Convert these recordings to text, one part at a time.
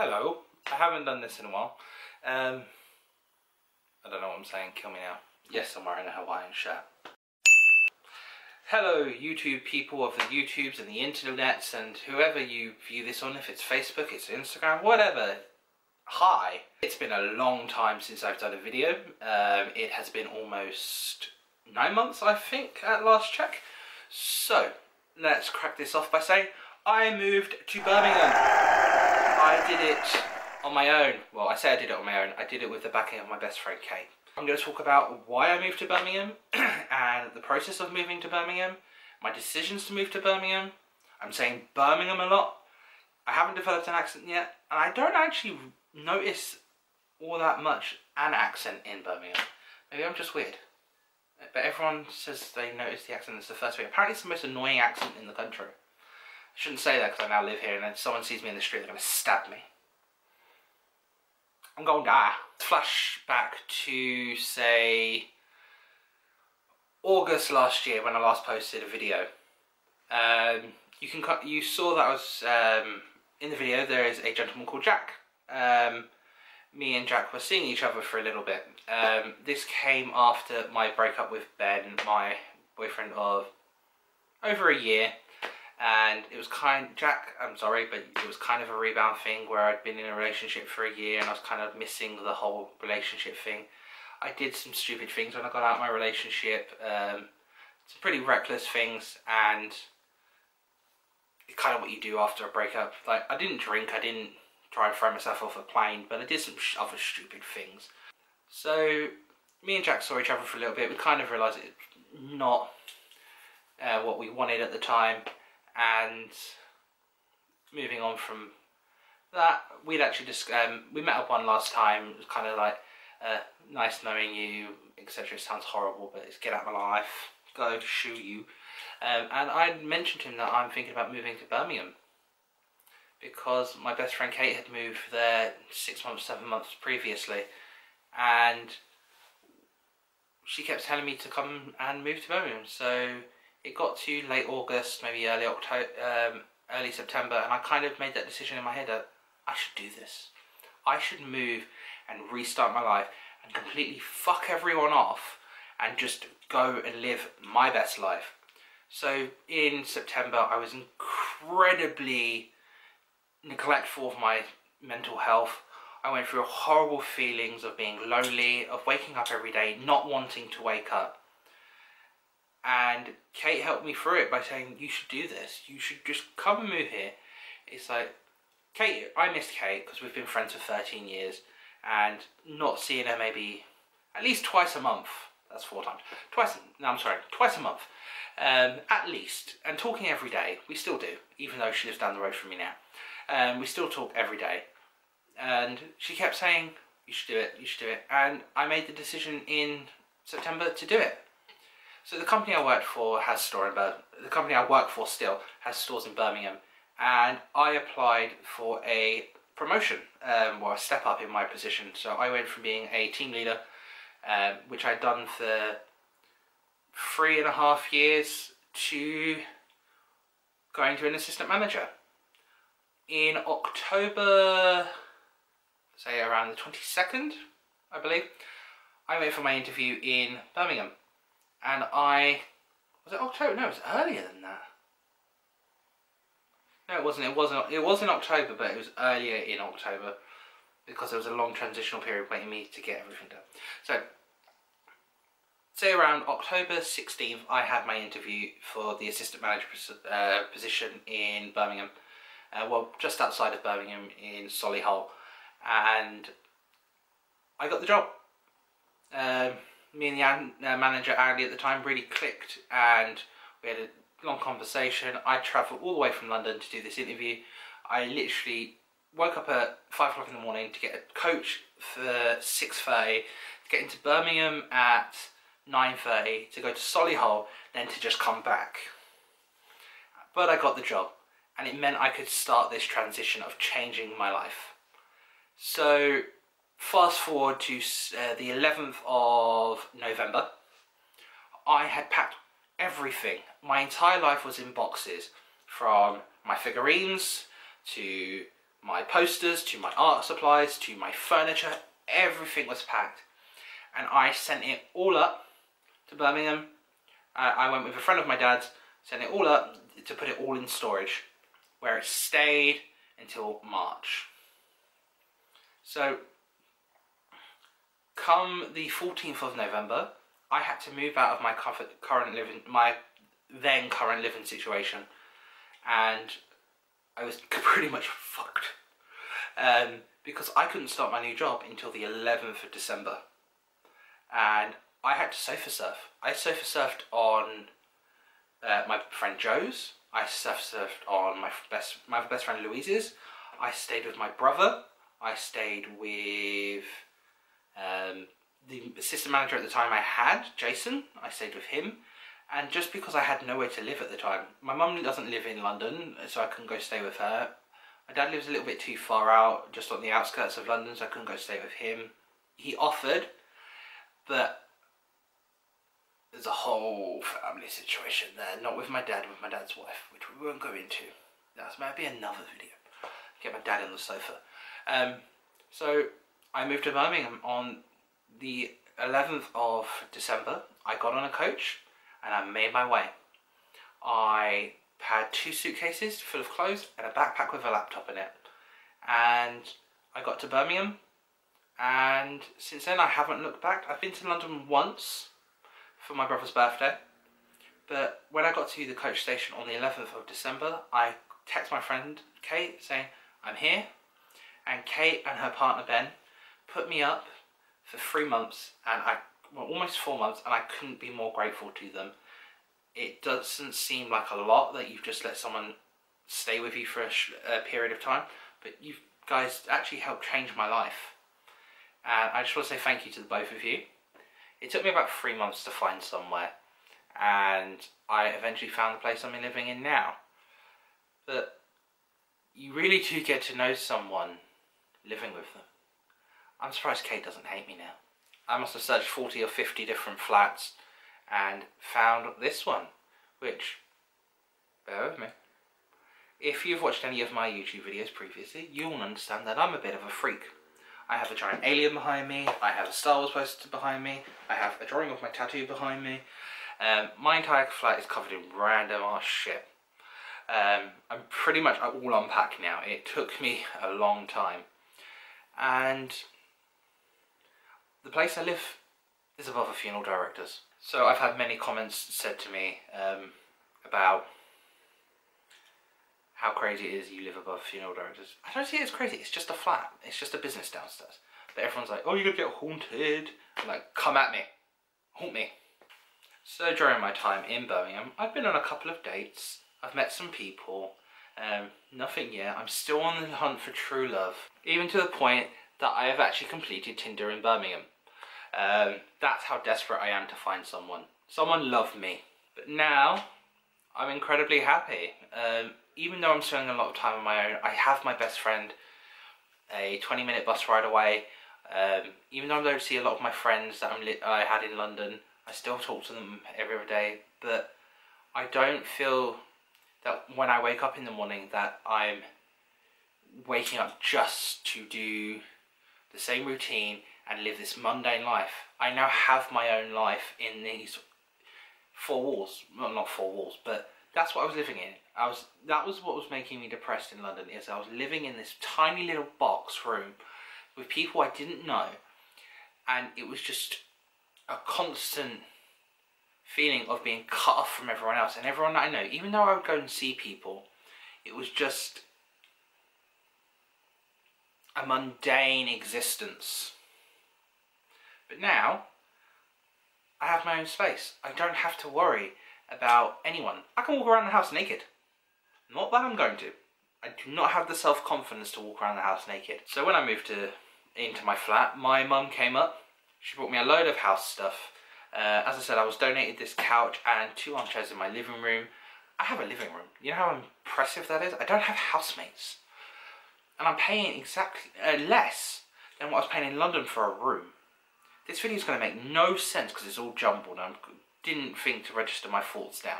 Hello. I haven't done this in a while. I don't know what I'm saying. Kill me now. Yes, I'm wearing a Hawaiian shirt. Hello, YouTube people of the YouTubes and the internets and whoever you view this on. If it's Facebook, it's Instagram, whatever. Hi. It's been a long time since I've done a video. It has been almost 9 months, I think, at last check. So, let's crack this off by saying I moved to Birmingham. I did it on my own. Well, I say I did it on my own. I did it with the backing of my best friend, Kate. I'm going to talk about why I moved to Birmingham and the process of moving to Birmingham, my decisions to move to Birmingham. I'm saying Birmingham a lot. I haven't developed an accent yet, and I don't actually notice all that much an accent in Birmingham. Maybe I'm just weird. But everyone says they notice the accent. It's the first thing. Apparently it's the most annoying accent in the country. I shouldn't say that because I now live here, and then if someone sees me in the street, they're going to stab me. I'm going to die. Flash back to, say, August last year when I last posted a video. You saw that I was, in the video, there is a gentleman called Jack. Me and Jack were seeing each other for a little bit. This came after my breakup with Ben, my boyfriend of over a year, and it was Jack, I'm sorry, but it was kind of a rebound thing where I'd been in a relationship for a year and I was kind of missing the whole relationship thing. I did some stupid things when I got out of my relationship, some pretty reckless things, and it's kind of what you do after a breakup. Like, I didn't drink, I didn't try and throw myself off a plane, but I did some other stupid things. So me and Jack saw each other for a little bit. We kind of realised it's not what we wanted at the time, and moving on from that, we'd actually just we met up one last time. It was kind of like nice knowing you, etc. It sounds horrible, but it's get out of my life, go shoo you. And I mentioned to him that I'm thinking about moving to Birmingham, because my best friend Kate had moved there 6 months, 7 months previously, and she kept telling me to come and move to Birmingham. So it got to late August, maybe early October, early September, and I kind of made that decision in my head that I should do this. I should move and restart my life and completely fuck everyone off and just go and live my best life. So in September, I was incredibly neglectful of my mental health. I went through horrible feelings of being lonely, of waking up every day, not wanting to wake up. And Kate helped me through it by saying, you should do this. You should just come and move here. It's like, Kate, I missed Kate because we've been friends for 13 years, and not seeing her maybe at least twice a month. That's 4 times. Twice a month, at least. And talking every day. We still do, even though she lives down the road from me now. We still talk every day, and she kept saying, you should do it, you should do it. And I made the decision in September to do it. So the company I worked for has store in Birmingham. The company I work for still has stores in Birmingham, and I applied for a promotion, or a step up in my position. So I went from being a team leader, which I'd done for 3.5 years, to going to an assistant manager. In October, say around the 22nd, I believe, I went for my interview in Birmingham. And I, was it October? No, it was earlier than that. No, it wasn't. It was in October, but it was earlier in October, because there was a long transitional period waiting me to get everything done. So, say around October 16th, I had my interview for the assistant manager position in Birmingham. Well, just outside of Birmingham in Solihull, and I got the job. Me and the manager, Andy, at the time really clicked, and we had a long conversation. I travelled all the way from London to do this interview. I literally woke up at 5 o'clock in the morning to get a coach for 6:30, to get into Birmingham at 9:30, to go to Solihull, then to just come back. But I got the job. And it meant I could start this transition of changing my life. So fast forward to the 11th of November. I had packed everything. My entire life was in boxes, from my figurines to my posters, to my art supplies, to my furniture, everything was packed. And I sent it all up to Birmingham. I went with a friend of my dad's, sent it all up to put it all in storage, where it stayed until March. So, come the 14th of November, I had to move out of my then current living situation, and I was pretty much fucked because I couldn't start my new job until the 11th of December, and I had to sofa surf. I sofa surfed on my friend Joe's. I sofa surfed on my best friend Louise's. I stayed with my brother. I stayed with the assistant manager at the time I had, Jason. I stayed with him. And just because I had nowhere to live at the time, my mum doesn't live in London, so I couldn't go stay with her. My dad lives a little bit too far out, just on the outskirts of London, so I couldn't go stay with him. He offered, but there's a whole family situation there. Not with my dad, with my dad's wife, which we won't go into. That's maybe another video. Get my dad on the sofa. So I moved to Birmingham on the 11th of December. I got on a coach and I made my way. I had 2 suitcases full of clothes and a backpack with a laptop in it. And I got to Birmingham, and since then I haven't looked back. I've been to London once for my brother's birthday, but when I got to the coach station on the 11th of December, I texted my friend Kate saying, "I'm here." And Kate and her partner Ben put me up for 3 months, and almost 4 months, and I couldn't be more grateful to them. It doesn't seem like a lot that you've just let someone stay with you for a period of time, but you guys actually helped change my life. And I just want to say thank you to the both of you. It took me about 3 months to find somewhere, and I eventually found the place I'm living in now. But you really do get to know someone living with them. I'm surprised Kate doesn't hate me now. I must have searched 40 or 50 different flats and found this one, which, bear with me. If you've watched any of my YouTube videos previously, you'll understand that I'm a bit of a freak. I have a giant alien behind me, I have a Star Wars poster behind me, I have a drawing of my tattoo behind me. My entire flat is covered in random ass shit. I'm pretty much all unpacked now. It took me a long time. And the place I live is above a funeral director's. So I've had many comments said to me about how crazy it is you live above funeral directors. I don't see it as crazy, it's just a flat. It's just a business downstairs. But everyone's like, "Oh, you're gonna get haunted." I'm like, come at me, haunt me. So during my time in Birmingham, I've been on a couple of dates. I've met some people, nothing yet. I'm still on the hunt for true love. Even to the point that I have actually completed Tinder in Birmingham. That's how desperate I am to find someone. Someone love me. But now, I'm incredibly happy. Even though I'm spending a lot of time on my own, I have my best friend a 20-minute bus ride away. Even though I don't see a lot of my friends that I had in London, I still talk to them every other day. But I don't feel that when I wake up in the morning that I'm waking up just to do the same routine and live this mundane life. I now have my own life in these 4 walls. Well, not 4 walls, but that's what I was living in. That was what was making me depressed in London, is I was living in this tiny little box room with people I didn't know, and it was just a constant feeling of being cut off from everyone else and everyone that I know. Even though I would go and see people, it was just a mundane existence. But now, I have my own space. I don't have to worry about anyone. I can walk around the house naked. Not that I'm going to. I do not have the self-confidence to walk around the house naked. So when I moved into my flat, my mum came up. She brought me a load of house stuff. As I said, I was donated this couch and 2 armchairs in my living room. I have a living room. You know how impressive that is? I don't have housemates. And I'm paying exactly less than what I was paying in London for a room. This video is going to make no sense because it's all jumbled. I didn't think to register my thoughts down.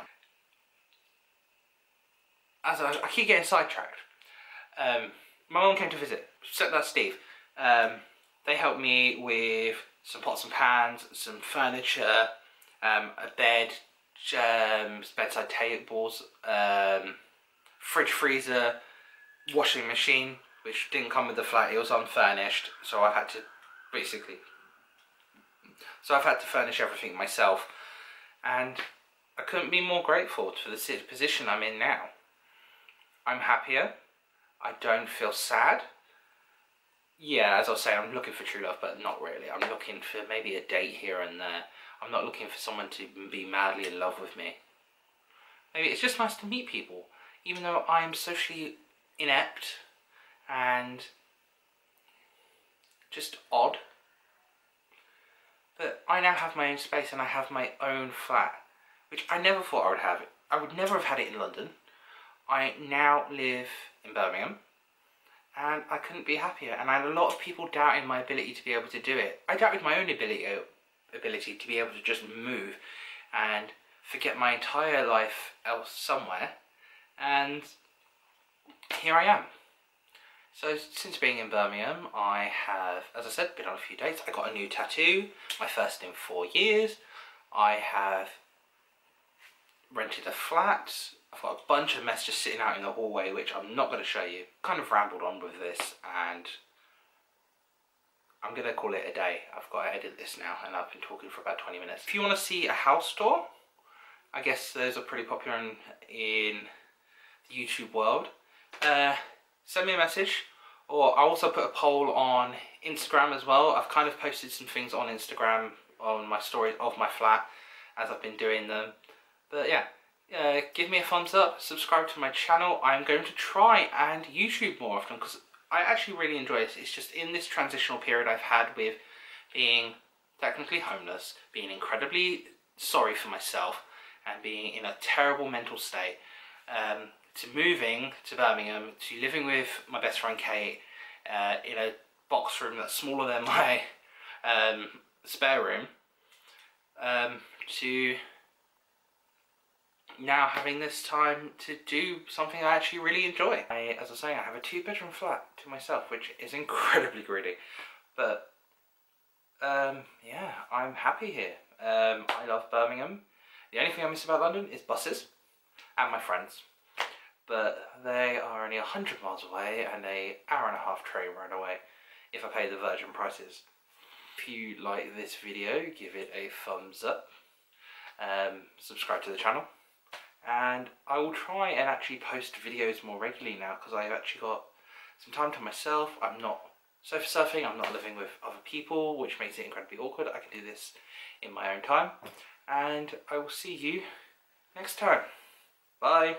As I keep getting sidetracked. my mum came to visit, so that's Steve. They helped me with some pots and pans, some furniture, a bed, bedside tables, fridge, freezer, washing machine, which didn't come with the flat, it was unfurnished, so I've had to basically, so I've had to furnish everything myself, and I couldn't be more grateful for the position I'm in now. I'm happier, I don't feel sad. Yeah, as I was saying, I'm looking for true love, but not really. I'm looking for maybe a date here and there. I'm not looking for someone to be madly in love with me. Maybe it's just nice to meet people, even though I'm socially inept and just odd. But I now have my own space and I have my own flat, which I never thought I would have. I would never have had it in London. I now live in Birmingham, and I couldn't be happier, and I had a lot of people doubting my ability to be able to do it. I doubted my own ability to be able to just move and forget my entire life else somewhere, and here I am. So since being in Birmingham, I have, as I said, been on a few dates. I got a new tattoo, my first in 4 years. I have rented a flat. I've got a bunch of mess just sitting out in the hallway, which I'm not going to show you. Kind of rambled on with this, and I'm going to call it a day. I've got to edit this now, and I've been talking for about 20 minutes. If you want to see a house tour, I guess those are pretty popular in the YouTube world. Send me a message, or I also put a poll on Instagram as well. I've kind of posted some things on Instagram on my stories of my flat as I've been doing them. But yeah. Give me a thumbs up, subscribe to my channel. I'm going to try and YouTube more often because I actually really enjoy it. It's just in this transitional period I've had with being technically homeless, being incredibly sorry for myself and being in a terrible mental state, to moving to Birmingham, to living with my best friend Kate in a box room that's smaller than my spare room, to now having this time to do something I actually really enjoy. As I say, I have a 2-bedroom flat to myself, which is incredibly greedy, but yeah, I'm happy here. I love Birmingham. The only thing I miss about London is buses and my friends, but they are only 100 miles away and an hour-and-a-half train ride away if I pay the Virgin prices. If you like this video, give it a thumbs up, subscribe to the channel, and I will try and actually post videos more regularly now because I've actually got some time to myself. I'm not sofa surfing, I'm not living with other people, which makes it incredibly awkward. I can do this in my own time, and I will see you next time. Bye.